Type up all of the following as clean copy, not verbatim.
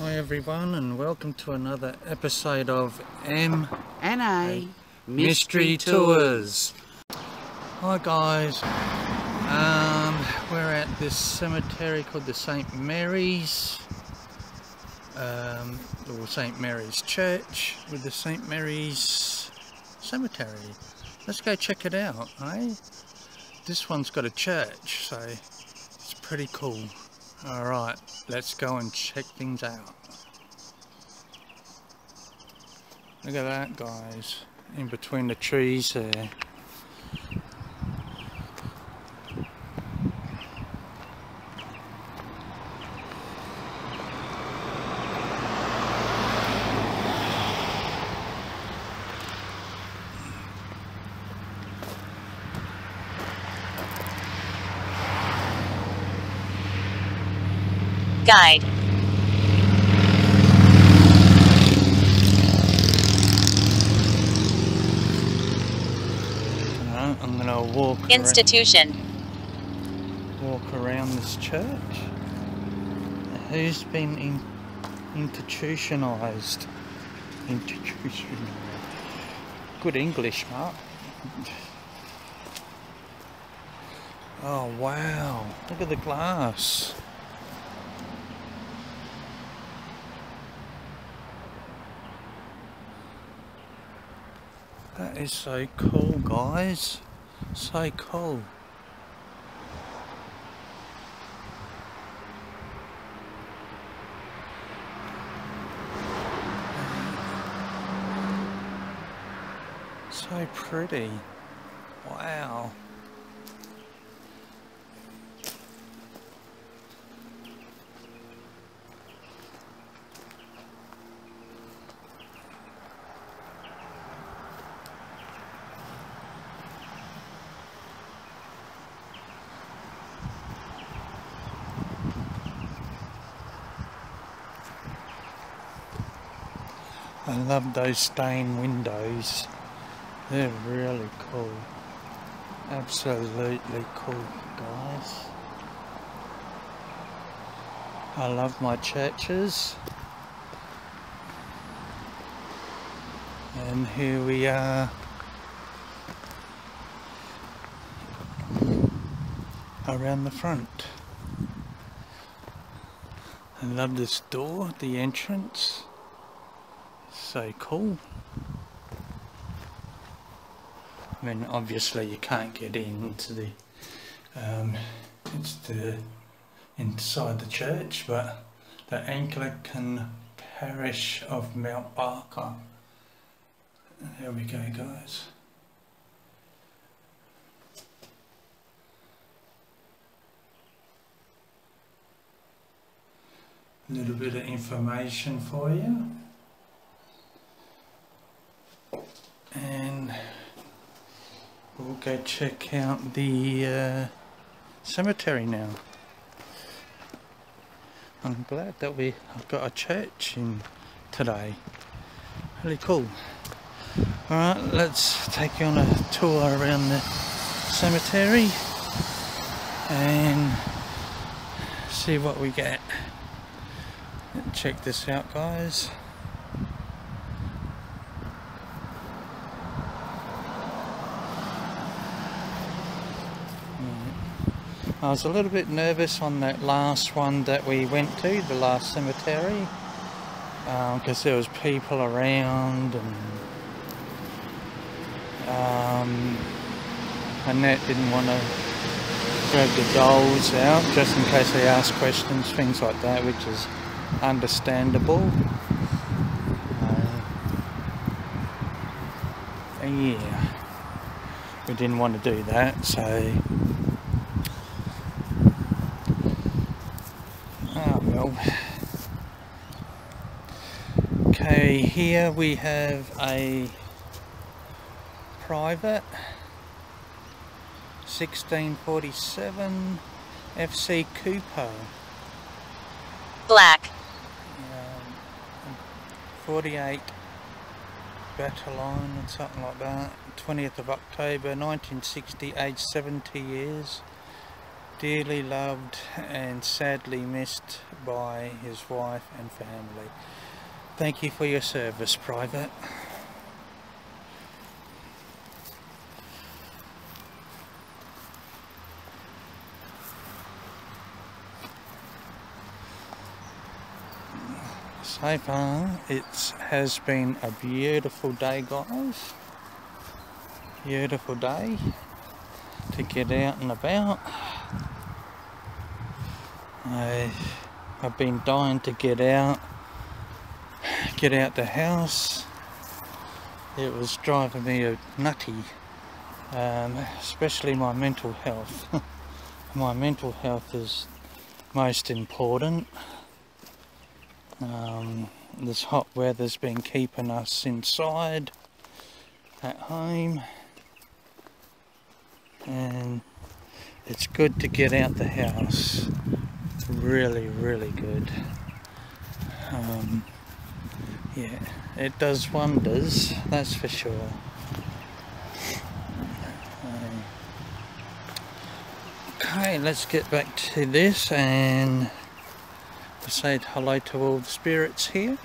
Hi everyone, and welcome to another episode of M&A Mystery Tours. Hi guys, we're at this cemetery called the St Mary's, or St Mary's Church, with the St Mary's Cemetery. Let's go check it out, eh? This one's got a church, so it's pretty cool. Alright, let's go and check things out. Look at that, guys, in between the trees there. Guide. I'm gonna walk. Institution. Walk around this church. Who's been institutionalized? Good English, Mark. Oh wow! Look at the glass. That is so cool, guys. So cool. So pretty. Wow. I love those stained windows. They're really cool. Absolutely cool, guys. I love my churches. And here we are around the front. I love this door, the entrance. So cool. I mean, obviously you can't get into the inside the church, but the Anglican Parish of Mount Barker. There we go, guys. A little bit of information for you. And we'll go check out the cemetery now. I'm glad that I've got a church in today. Really cool. Alright, let's take you on a tour around the cemetery and see what we get. Check this out, guys. I was a little bit nervous on that last one that we went to, the last cemetery, because there was people around, and Annette didn't want to grab the dolls out just in case they asked questions, things like that, which is understandable. Yeah, we didn't want to do that, so. Okay, here we have a private 1647 FC Cooper. Black. 48 Battalion and something like that. 20th of October 1960, aged 70 years. dearly loved and sadly missed by his wife and family. Thank you for your service, Private. So far, it has been a beautiful day, guys. Beautiful day to get out and about. I've been dying to get out the house. It was driving me nutty, especially my mental health. My mental health is most important. This hot weather's been keeping us inside at home, and it's good to get out the house. Really, really good. Yeah, it does wonders, that's for sure. Okay, let's get back to this and say hello to all the spirits here.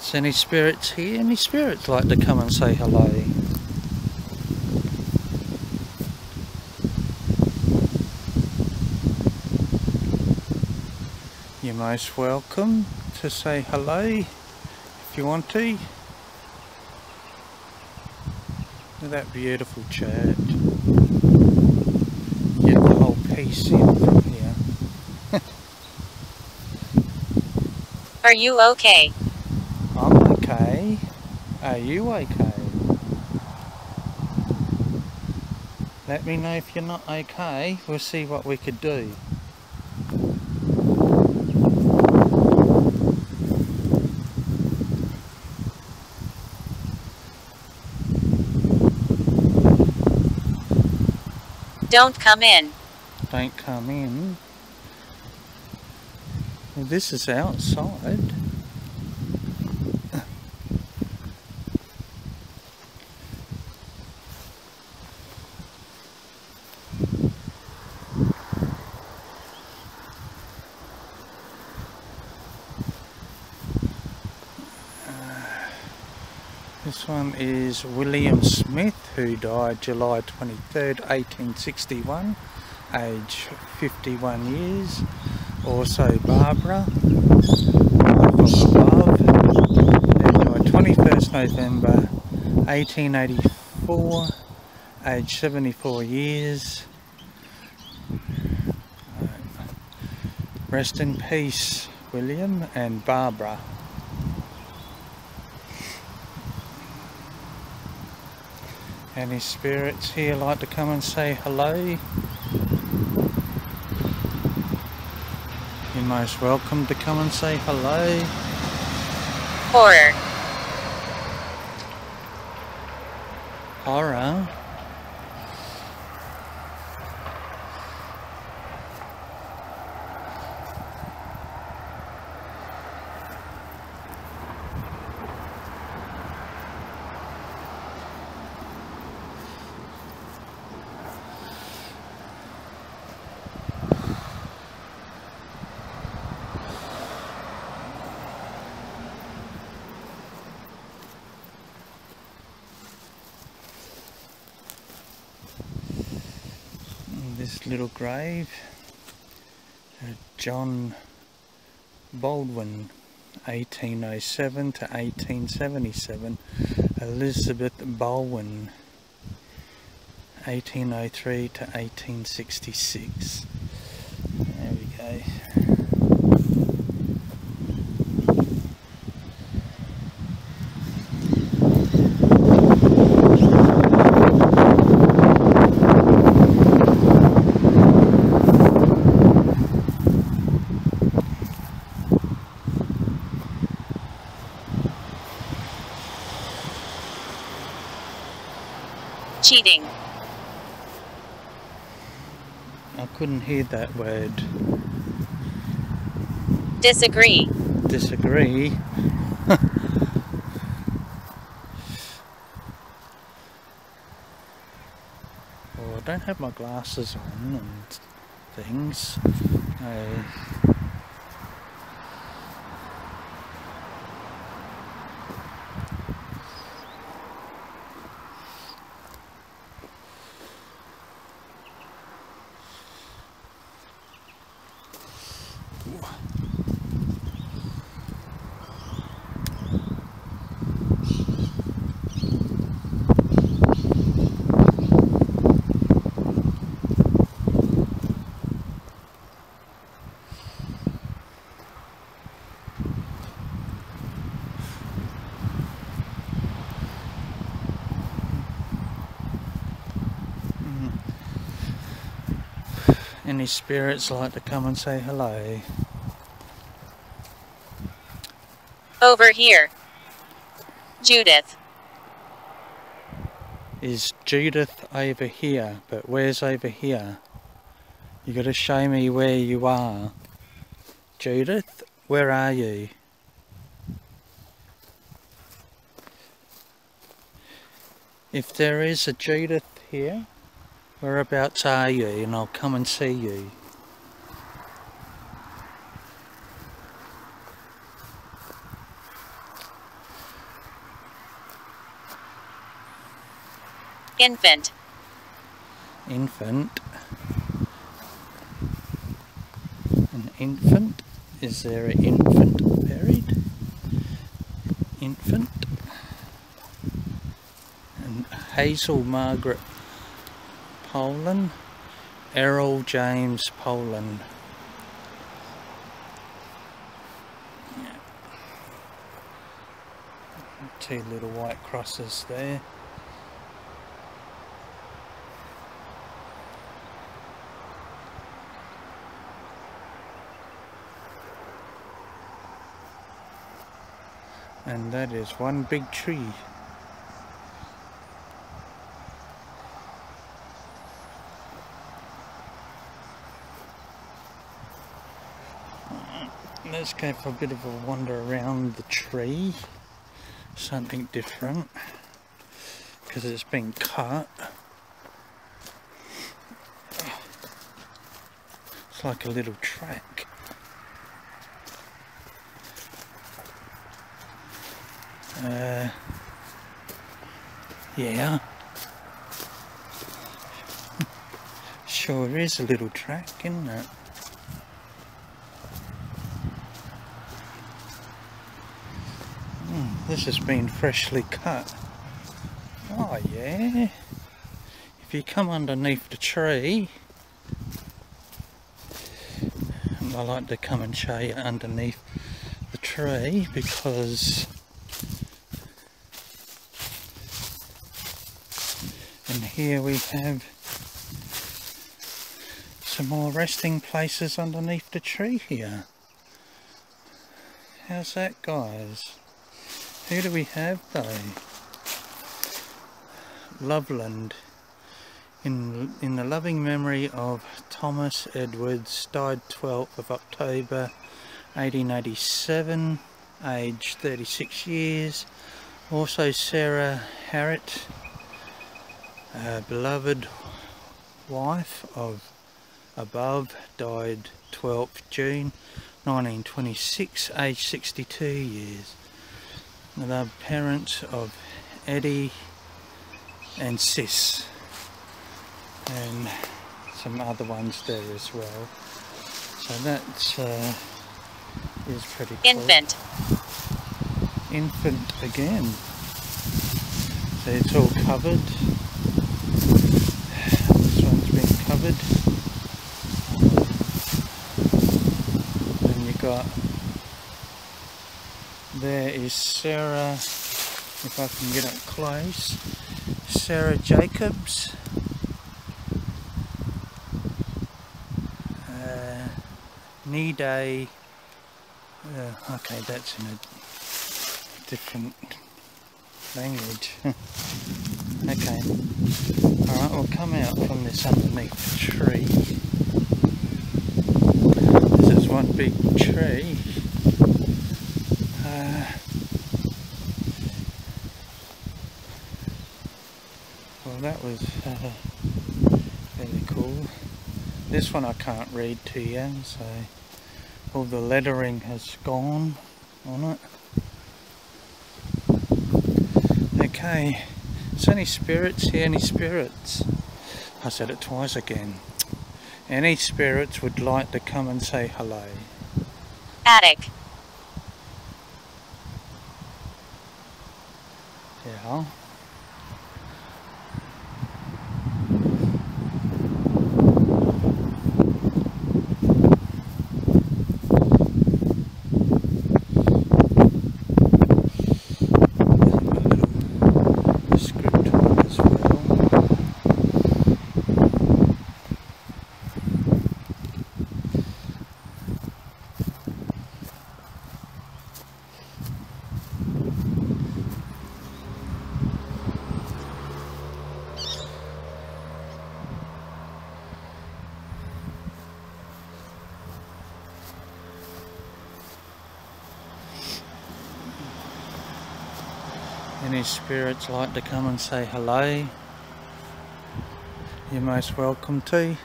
Is any spirits here? Any spirits like to come and say hello? You're most welcome to say hello if you want to. Look at that beautiful church. Get the whole piece in from here. Are you okay? I'm okay. Are you okay? Let me know if you're not okay. We'll see what we could do. Don't come in. Don't come in. Well, this is outside. This one is William Smith, who died July 23rd, 1861, age 51 years. Also Barbara, from above, who died 21st November, 1884, age 74 years. Rest in peace, William and Barbara. Any spirits here like to come and say hello? You're most welcome to come and say hello. Horror. Horror? This little grave, John Baldwin, 1807 to 1877, Elizabeth Baldwin, 1803 to 1866, there we go. Cheating. I couldn't hear that word. Disagree. Disagree? have my glasses on and things. Any spirits like to come and say hello? Over here. Judith. Is Judith over here? But where's over here? You gotta show me where you are. Judith, where are you? If there is a Judith here, whereabouts are you, and I'll come and see you. Infant. Infant. An infant? Is there an infant buried? Infant. And Hazel Margaret Poland, Errol James Poland. Yeah. Two little white crosses there. And that is one big tree. Let's go for a bit of a wander around the tree, something different, because it's been cut. It's like a little track. Yeah, sure is a little track, isn't it? This has been freshly cut. Oh yeah. If you come underneath the tree, and I like to come and show you underneath the tree because and here we have some more resting places underneath the tree here. How's that, guys? Who do we have though? Loveland. In the loving memory of Thomas Edwards, died 12th of October 1887, aged 36 years. Also Sarah Harriet, beloved wife of above, died 12th June 1926, aged 62 years. The parents of Eddie and Sis, and some other ones there as well. So that is pretty cool. Infant. Infant again. So it's all covered. This one's been covered. And you got. There is Sarah, if I can get up close, Sarah Jacobs, Niday, okay, that's in a different language. Okay, alright, we'll come out from this underneath the tree. This is one big tree. Well, that was This one I can't read to you, so all the lettering has gone on it. Okay, is there any spirits here? Any spirits? I said it twice again. Any spirits would like to come and say hello? Attic. Yeah. Any spirits like to come and say hello? You're most welcome to.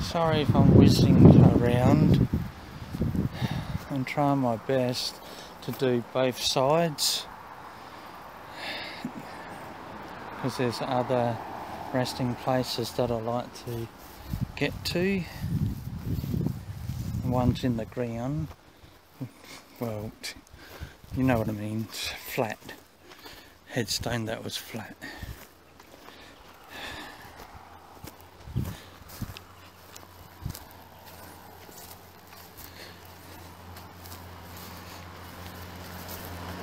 Sorry if I'm whizzing around. I'm trying my best to do both sides, because there's other resting places that I like to get to. One's in the ground. Well, you know what I mean, it's flat. Headstone that was flat.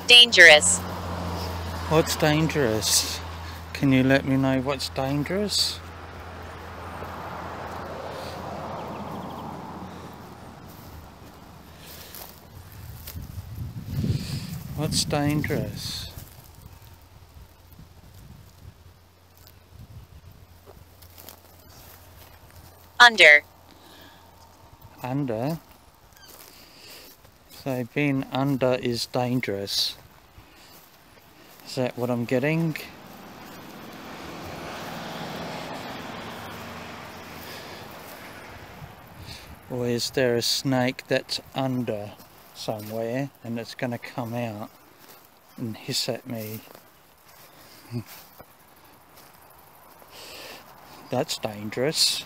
Dangerous. What's dangerous? Can you let me know what's dangerous? What's dangerous? Under. Under? So being under is dangerous. Is that what I'm getting? Or is there a snake that's under somewhere and it's going to come out and hiss at me? That's dangerous.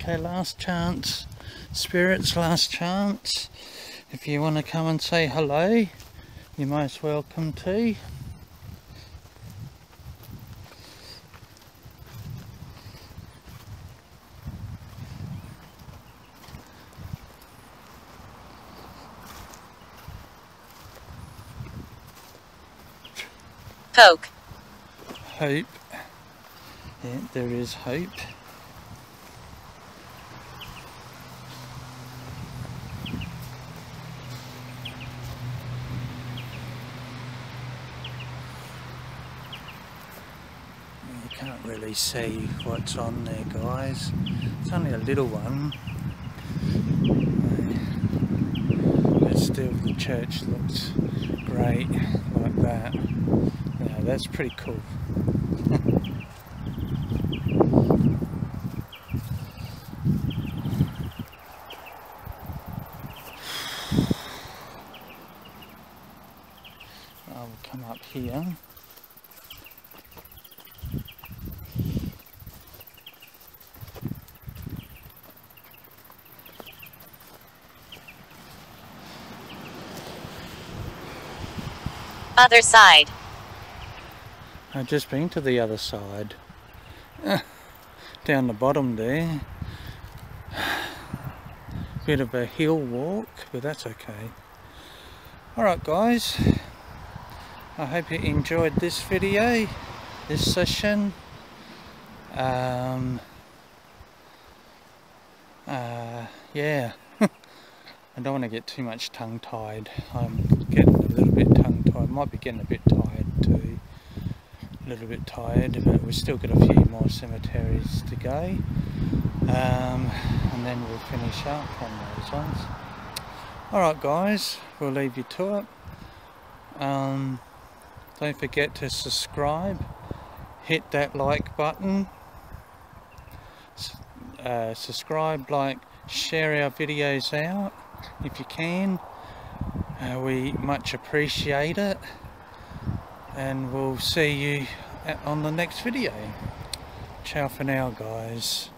Okay, last chance. Spirits, last chance. If you want to come and say hello, you're most welcome to. Hope. Hope. Yeah, there is hope. Can't really see what's on there, guys. It's only a little one, but still the church looks great like that. Now that's pretty cool. I'll come up here. Other side. I've just been to the other side. Down the bottom there. Bit of a hill walk, but that's okay. Alright guys, I hope you enjoyed this video, this session. yeah, I don't want to get too much tongue-tied. I'm getting a little bit tongue-tied, might be getting a bit tired too. A little bit tired, but we've still got a few more cemeteries to go. And then we'll finish up on those ones. Alright guys, we'll leave you to it. Don't forget to subscribe, hit that like button, subscribe, like, share our videos out if you can. We much appreciate it, and we'll see you on the next video. Ciao for now guys.